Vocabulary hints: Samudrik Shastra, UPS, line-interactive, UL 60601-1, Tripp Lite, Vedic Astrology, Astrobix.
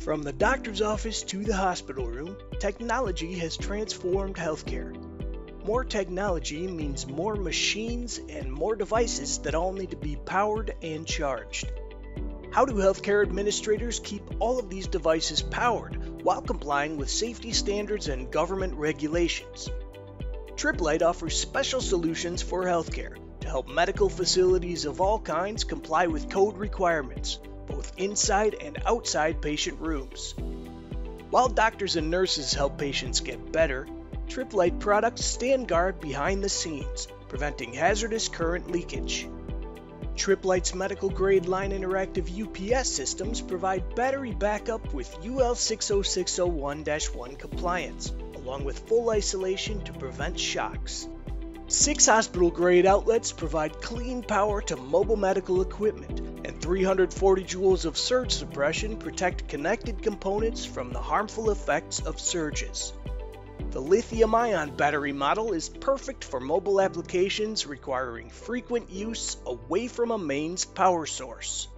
From the doctor's office to the hospital room, technology has transformed healthcare. More technology means more machines and more devices that all need to be powered and charged. How do healthcare administrators keep all of these devices powered while complying with safety standards and government regulations? Tripp Lite offers special solutions for healthcare to help medical facilities of all kinds comply with code requirements, both inside and outside patient rooms. While doctors and nurses help patients get better, Tripp Lite products stand guard behind the scenes, preventing hazardous current leakage. Tripp Lite's medical-grade line interactive UPS systems provide battery backup with UL 60601-1 compliance, along with full isolation to prevent shocks. 6 hospital-grade outlets provide clean power to mobile medical equipment, and 340 joules of surge suppression protect connected components from the harmful effects of surges. The lithium-ion battery model is perfect for mobile applications requiring frequent use away from a mains power source.